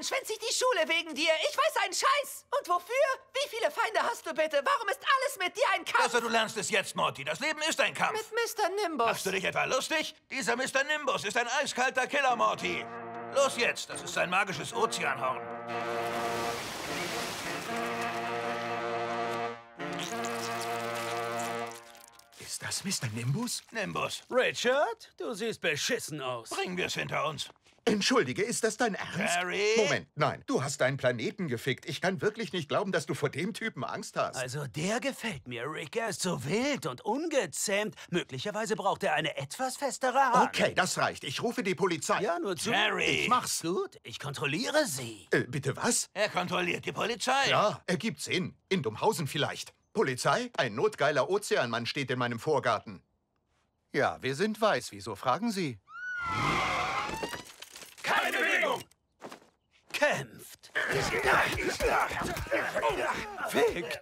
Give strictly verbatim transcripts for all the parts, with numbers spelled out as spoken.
Mann schwänzt sich die Schule wegen dir. Ich weiß einen Scheiß. Und wofür? Wie viele Feinde hast du bitte? Warum ist alles mit dir ein Kampf? Also, du lernst es jetzt, Morty. Das Leben ist ein Kampf. Mit Mister Nimbus. Machst du dich etwa lustig? Dieser Mister Nimbus ist ein eiskalter Killer, Morty. Los jetzt. Das ist sein magisches Ozeanhorn. Ist das Mister Nimbus? Nimbus. Richard, du siehst beschissen aus. Bringen wir es hinter uns. Entschuldige, ist das dein Ernst? Jerry? Moment, nein, du hast deinen Planeten gefickt. Ich kann wirklich nicht glauben, dass du vor dem Typen Angst hast. Also der gefällt mir, Rick. Er ist so wild und ungezähmt. Möglicherweise braucht er eine etwas festere Hand. Okay, das reicht. Ich rufe die Polizei. Ja, nur zu. Jerry! Ich mach's gut. Ich kontrolliere sie. Äh, bitte was? Er kontrolliert die Polizei. Ja, ergibt Sinn. In Dummhausen vielleicht. Polizei? Ein notgeiler Ozeanmann steht in meinem Vorgarten. Ja, wir sind weiß. Wieso fragen Sie? Keine Bewegung! Kämpft! Fickt!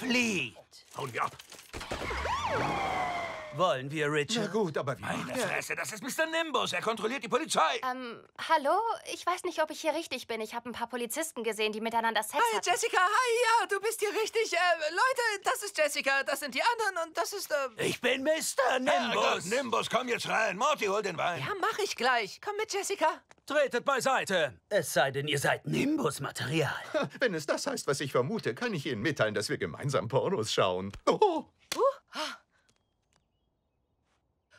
Flieht! Hauen wir ab! Wollen wir, Richard? Na gut, aber wie? Meine Fresse, das ist Mister Nimbus. Er kontrolliert die Polizei. Ähm, hallo? Ich weiß nicht, ob ich hier richtig bin. Ich habe ein paar Polizisten gesehen, die miteinander Sex hatten. Hi, Jessica. Hi, ja, du bist hier richtig. Äh, Leute, das ist Jessica, das sind die anderen und das ist, äh... Ich bin Mister Nimbus. Herr Nimbus, komm jetzt rein. Morty, hol den Wein. Ja, mach ich gleich. Komm mit, Jessica. Tretet beiseite. Es sei denn, ihr seid Nimbus-Material. Wenn es das heißt, was ich vermute, kann ich Ihnen mitteilen, dass wir gemeinsam Pornos schauen. Oh! Uh.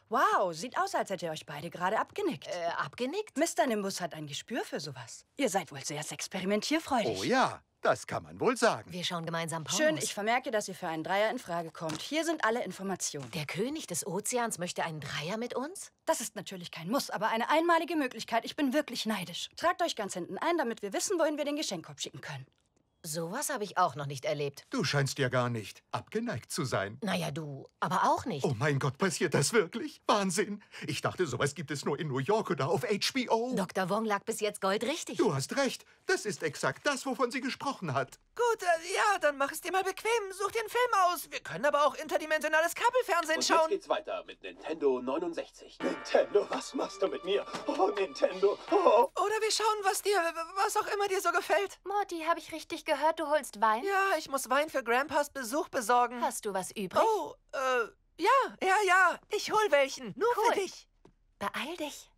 Wow, sieht aus, als hättet ihr euch beide gerade abgenickt. Äh, abgenickt? Mister Nimbus hat ein Gespür für sowas. Ihr seid wohl sehr experimentierfreudig. Oh ja, das kann man wohl sagen. Wir schauen gemeinsam Pornos. Schön, ich vermerke, dass ihr für einen Dreier in Frage kommt. Hier sind alle Informationen. Der König des Ozeans möchte einen Dreier mit uns? Das ist natürlich kein Muss, aber eine einmalige Möglichkeit. Ich bin wirklich neidisch. Tragt euch ganz hinten ein, damit wir wissen, wohin wir den Geschenkkorb schicken können. Sowas habe ich auch noch nicht erlebt. Du scheinst ja gar nicht abgeneigt zu sein. Naja, du, aber auch nicht. Oh mein Gott, passiert das wirklich? Wahnsinn. Ich dachte, sowas gibt es nur in New York oder auf H B O. Doktor Wong lag bis jetzt goldrichtig. Du hast recht. Das ist exakt das, wovon sie gesprochen hat. Gut, äh, ja, dann mach es dir mal bequem. Such dir einen Film aus. Wir können aber auch interdimensionales Kabelfernsehen schauen. Und jetzt geht's weiter mit Nintendo neunundsechzig. Nintendo, was machst du mit mir? Oh, Nintendo. Oh. Oder wir schauen, was dir, was auch immer dir so gefällt. Morty, habe ich richtig gehört? Gehört, du holst Wein? Ja, ich muss Wein für Grandpas Besuch besorgen. Hast du was übrig? Oh, äh, ja, ja, ja. Ich hol welchen. Nur cool. Für dich. Beeil dich.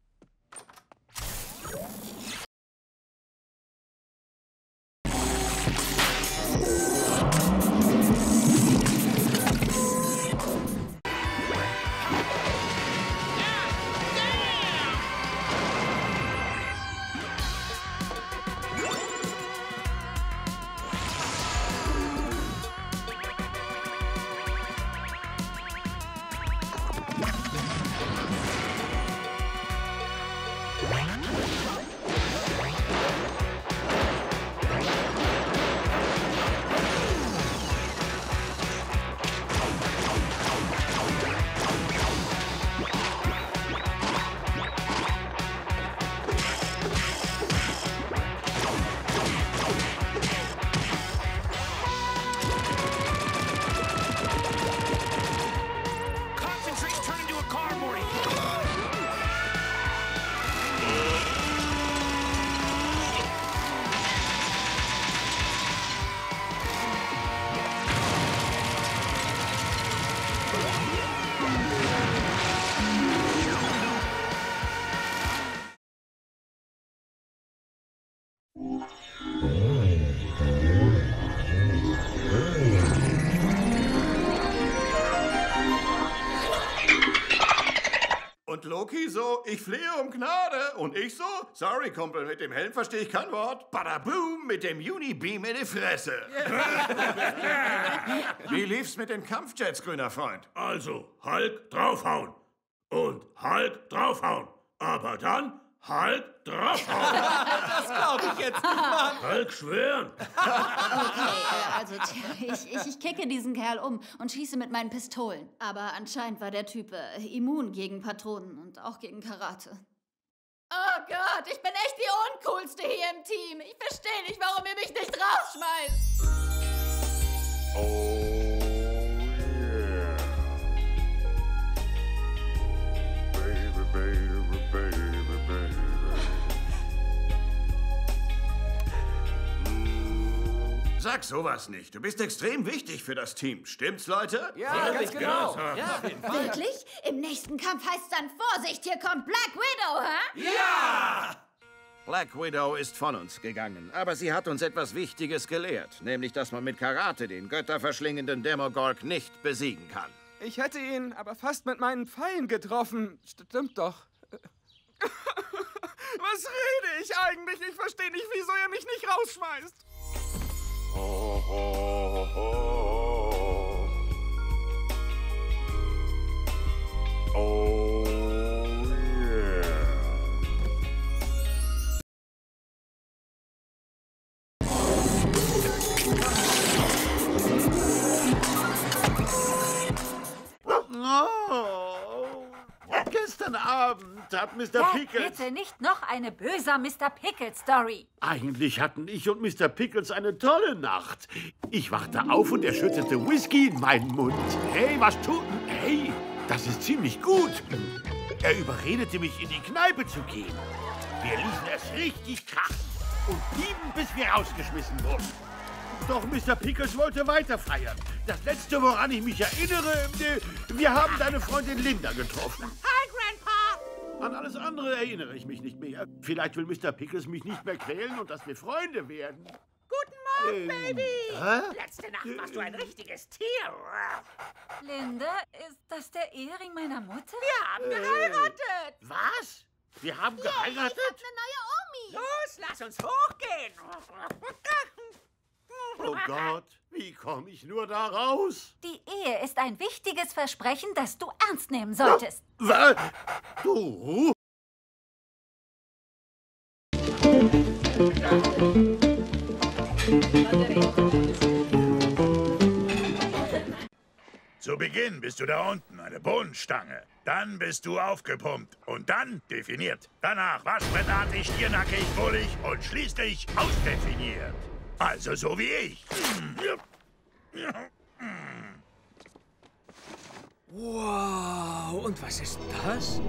Loki so, ich flehe um Gnade. Und ich so, sorry, Kumpel, mit dem Helm verstehe ich kein Wort. Badaboom, mit dem Unibeam in die Fresse. Wie lief's mit den Kampfjets, grüner Freund? Also, Hulk draufhauen. Und Hulk draufhauen. Aber dann Hulk draufhauen. Das glaube ich jetzt nicht, Mann. Hulk schwören. Okay, also tja, ich, ich, ich kicke diesen Kerl um und schieße mit meinen Pistolen. Aber anscheinend war der Typ äh, immun gegen Patronen und auch gegen Karate. Oh Gott, ich bin echt die Uncoolste hier im Team. Ich verstehe nicht, warum ihr mich nicht rausschmeißt. Oh. Sag sowas nicht. Du bist extrem wichtig für das Team. Stimmt's, Leute? Ja, ja ganz genau. genau. Ja. Wirklich? Im nächsten Kampf heißt dann Vorsicht, hier kommt Black Widow, hä? Ja! Black Widow ist von uns gegangen, aber sie hat uns etwas Wichtiges gelehrt. Nämlich, dass man mit Karate den götterverschlingenden Demogorgon nicht besiegen kann. Ich hätte ihn aber fast mit meinen Pfeilen getroffen. Stimmt doch. Was rede ich eigentlich? Ich verstehe nicht, wieso ihr mich nicht rausschmeißt. Oh, oh, oh, oh. Oh, yeah. Oh. Gestern Abend hat Mister Pickles... Bitte nicht noch eine böse Mister Pickles-Story. Eigentlich hatten ich und Mister Pickles eine tolle Nacht. Ich wachte auf und er schüttete Whisky in meinen Mund. Hey, was tut... Hey, das ist ziemlich gut. Er überredete mich, in die Kneipe zu gehen. Wir ließen es richtig krachen und blieben, bis wir rausgeschmissen wurden. Doch Mister Pickles wollte weiter feiern. Das Letzte, woran ich mich erinnere, wir haben deine Freundin Linda getroffen. Hi, Grandpa! An alles andere erinnere ich mich nicht mehr. Vielleicht will Mister Pickles mich nicht mehr quälen und dass wir Freunde werden. Guten Morgen, ähm, Baby! Hä? Letzte Nacht warst du ein richtiges Tier. Linda, ist das der Ehering meiner Mutter? Wir haben äh, geheiratet! Was? Wir haben yeah, geheiratet? Ich hab eine neue Omi! Los, lass uns hochgehen! Oh Gott, wie komme ich nur da raus? Die Ehe ist ein wichtiges Versprechen, das du ernst nehmen solltest. Was? Du? Zu Beginn bist du da unten, eine Bohnenstange. Dann bist du aufgepumpt und dann definiert. Danach waschbrettartig, stiernackig, bullig und schließlich ausdefiniert. Also so wie ich. Wow, und was ist das?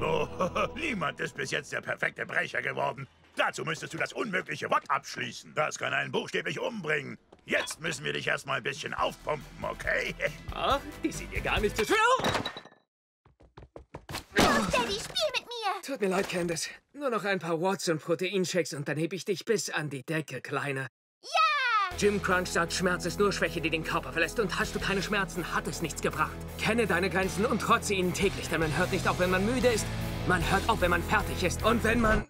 Oh, niemand ist bis jetzt der perfekte Brecher geworden. Dazu müsstest du das unmögliche Wort abschließen. Das kann einen buchstäblich umbringen. Jetzt müssen wir dich erstmal ein bisschen aufpumpen, okay? Ach, die sind dir gar nicht so schön. Daddy, spiel mit mir! Tut mir leid, Candice. Nur noch ein paar Watson-Proteinshakes und dann heb ich dich bis an die Decke, Kleiner. Ja! Jim Crunch sagt, Schmerz ist nur Schwäche, die den Körper verlässt. Und hast du keine Schmerzen, hat es nichts gebracht. Kenne deine Grenzen und trotze ihnen täglich, denn man hört nicht auf, wenn man müde ist. Man hört auf, wenn man fertig ist. Und wenn man...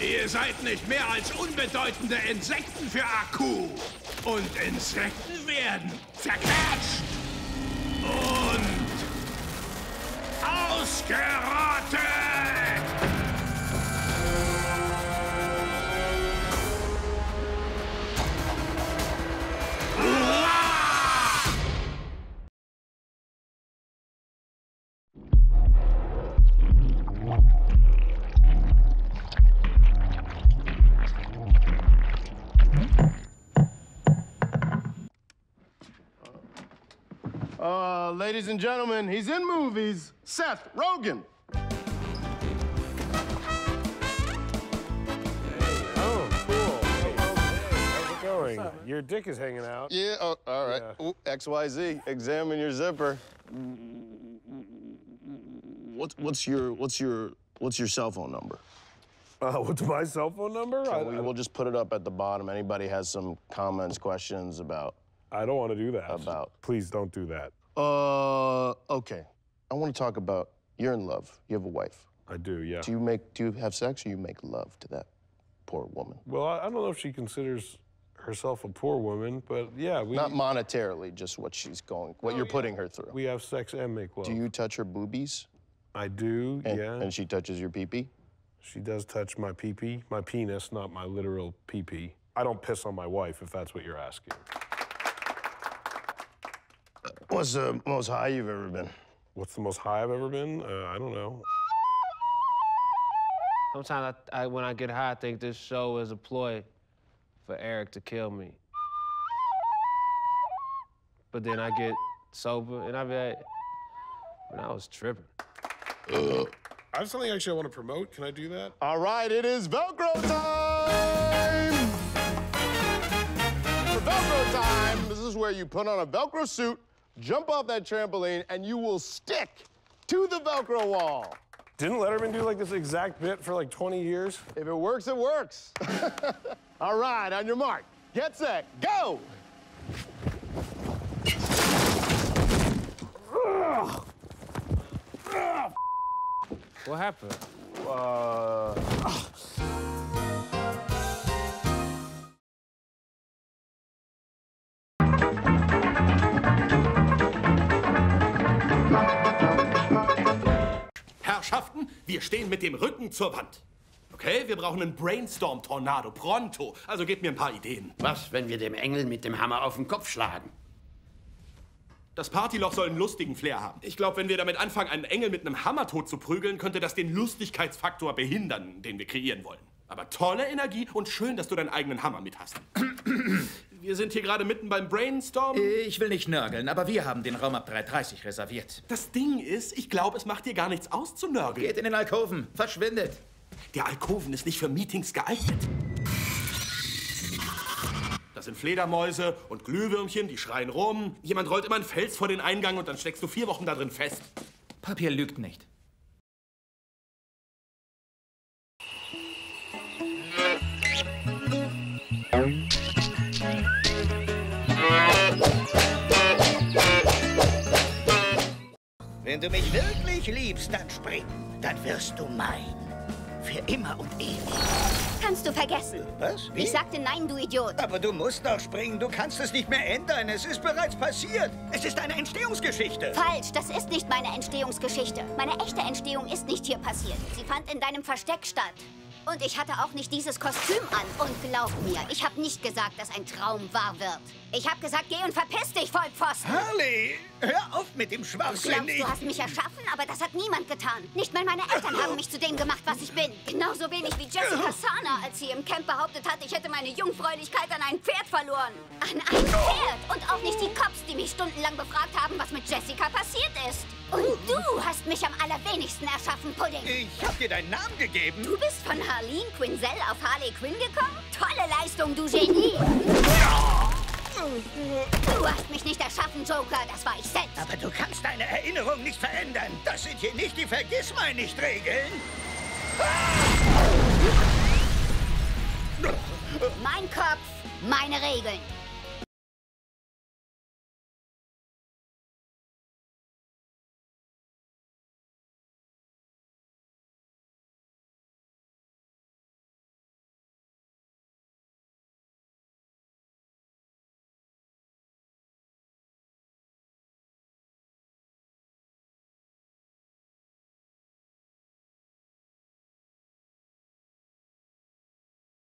Ihr seid nicht mehr als unbedeutende Insekten für Akku. und Insekten werden zerquetscht und ausgerottet! Uh, ladies and gentlemen, he's in movies, Seth Rogen. Hey, oh, cool. Hey, how's it going? Up, Your dick is hanging out. Yeah, oh, all right. Yeah. Ooh, X Y Z, examine your zipper. What, what's your, what's your, what's your cell phone number? Uh, what's my cell phone number? I, we, I, we'll just put it up at the bottom. Anybody has some comments, questions about... I don't want to do that. About. Please don't do that. Uh, okay. I want to talk about, you're in love. You have a wife. I do, yeah. Do you make, do you have sex or you make love to that poor woman? Well, I, I don't know if she considers herself a poor woman, but yeah. We, Not monetarily, just what she's going, what oh, you're yeah. putting her through. We have sex and make love. Do you touch her boobies? I do, and, yeah. And she touches your pee-pee? She does touch my pee-pee, my penis, not my literal pee-pee. I don't piss on my wife, if that's what you're asking. What's the most high you've ever been? What's the most high I've ever been? Uh, I don't know. Sometimes I, I, when I get high, I think this show is a ploy for Eric to kill me. But then I get sober, and I be like, when I was tripping. Ugh. I have something actually I want to promote. Can I do that? All right, it is Velcro time! For Velcro time, this is where you put on a Velcro suit, jump off that trampoline, and you will stick to the Velcro wall. Didn't Letterman do like this exact bit for like twenty years? If it works, it works. All right, on your mark, get set, go! What happened? Uh... Herrschaften, wir stehen mit dem Rücken zur Wand. Okay, wir brauchen einen Brainstorm-Tornado, pronto. Also gebt mir ein paar Ideen. Was, wenn wir dem Engel mit dem Hammer auf den Kopf schlagen? Das Partyloch soll einen lustigen Flair haben. Ich glaube, wenn wir damit anfangen, einen Engel mit einem Hammer tot zu prügeln, könnte das den Lustigkeitsfaktor behindern, den wir kreieren wollen. Aber tolle Energie und schön, dass du deinen eigenen Hammer mit hast. Wir sind hier gerade mitten beim Brainstorm. Ich will nicht nörgeln, aber wir haben den Raum ab drei dreißig reserviert. Das Ding ist, ich glaube, es macht dir gar nichts aus zu nörgeln. Geht in den Alkoven, verschwindet. Der Alkoven ist nicht für Meetings geeignet. Das sind Fledermäuse und Glühwürmchen, die schreien rum. Jemand rollt immer einen Fels vor den Eingang und dann steckst du vier Wochen da drin fest. Papier lügt nicht. Wenn du mich wirklich liebst, dann spring. Dann wirst du mein. Für immer und ewig. Kannst du vergessen. Was? Wie? Ich sagte nein, du Idiot. Aber du musst doch springen. Du kannst es nicht mehr ändern. Es ist bereits passiert. Es ist eine Entstehungsgeschichte. Falsch. Das ist nicht meine Entstehungsgeschichte. Meine echte Entstehung ist nicht hier passiert. Sie fand in deinem Versteck statt. Und ich hatte auch nicht dieses Kostüm an. Und glaub mir, ich habe nicht gesagt, dass ein Traum wahr wird. Ich habe gesagt, geh und verpiss dich, Vollpfosten. Harley, hör auf mit dem Schwachsinn. Ich glaub, du hast mich erschaffen, aber das hat niemand getan. Nicht mal meine Eltern haben mich zu dem gemacht, was ich bin. Genauso wenig wie Jessica Sana, als sie im Camp behauptet hat, ich hätte meine Jungfräulichkeit an ein Pferd verloren. An ein Pferd! Und auch nicht die Cops, die mich stundenlang befragt haben, was mit Jessica passiert ist. Und du hast mich am allerwenigsten erschaffen, Pudding. Ich hab dir deinen Namen gegeben. Du bist von Harleen Quinzel auf Harley Quinn gekommen? Tolle Leistung, du Genie! Du hast mich nicht erschaffen, Joker, das war ich selbst. Aber du kannst deine Erinnerung nicht verändern. Das sind hier nicht die Vergiss-mein-nicht-Regeln. Mein Kopf, meine Regeln.